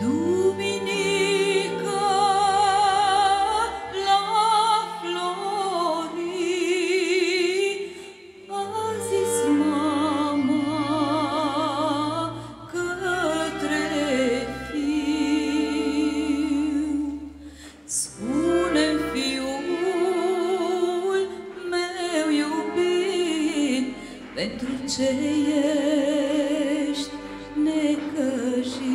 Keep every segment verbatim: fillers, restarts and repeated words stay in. Duminica, la Florii, a zis mama către fiu: spune-mi, fiul meu iubit, pentru ce ești necăjit?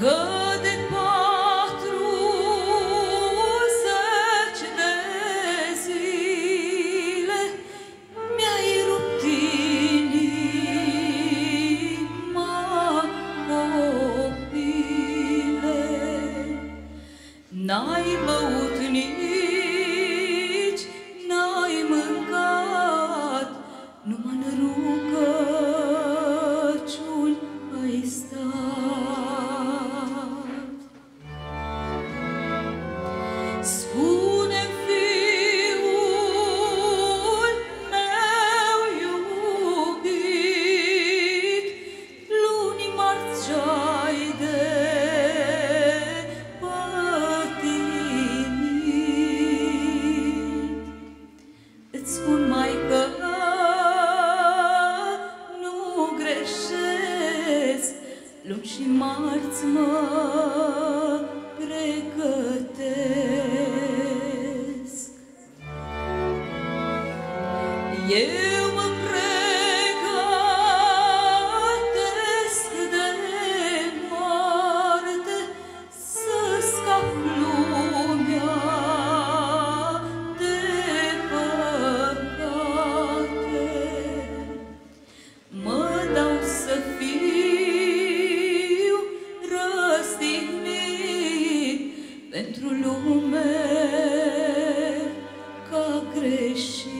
Că de patru zeci de zile mi-ai rupt inima, copile. N-ai băut nici, n-ai mâncat, numai în rugăciuni ai stat. Spune-mi, fiul meu iubit, luni, marți, ce-ai de pătimit? Îți spun, maică, nu greșesc, luni și marți mă pregătesc. Eu mă pregătesc de moarte, să scap lumea de păcate. Mă dau să fiu răstignit pentru lume ca greșit.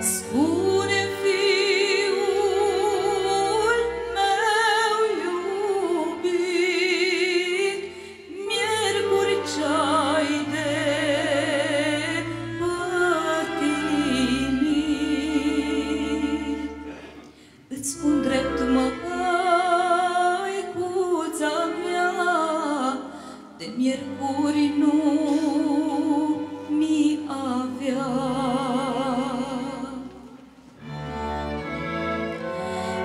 Spune-mi, fiul meu iubit, miercuri ce-ai de pătimit? Îți spun drept, măicuța mea, de miercuri nu mi avea.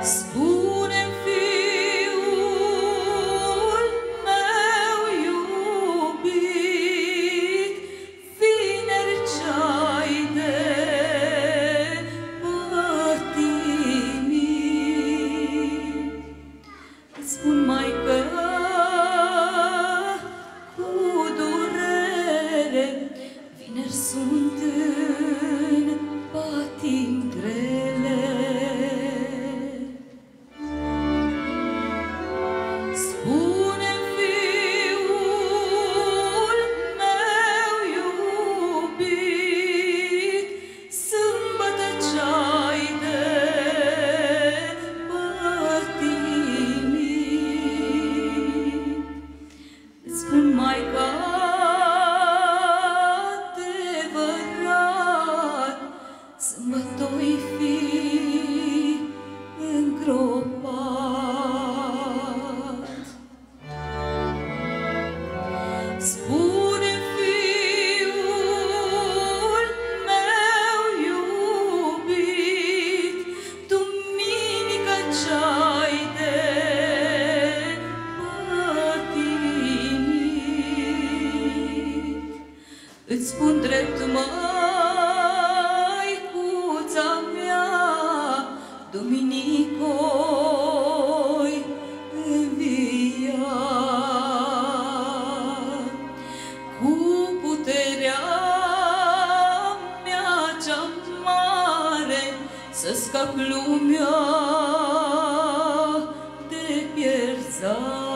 Spune-mi, fiul meu iubit, vineri ce-ai de pătimit? Îți spun, maică, cu durere, vineri sunt în patim grele. Spune-mi, fiul meu iubit, sâmbătă ce-ai de pătimit? Îți spun, maică, adevărat, sâmbătă-i fi îngropat. Spune-mi, fiul meu iubit, duminică ce-ai de pătimit? Îți spun drept, măicuța mea, duminică-i învia. Să scap lumea de pierzare.